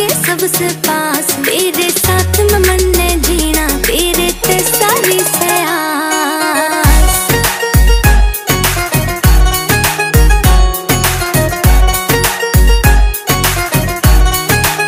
के सबसे पास, तेरे साथ ममन ने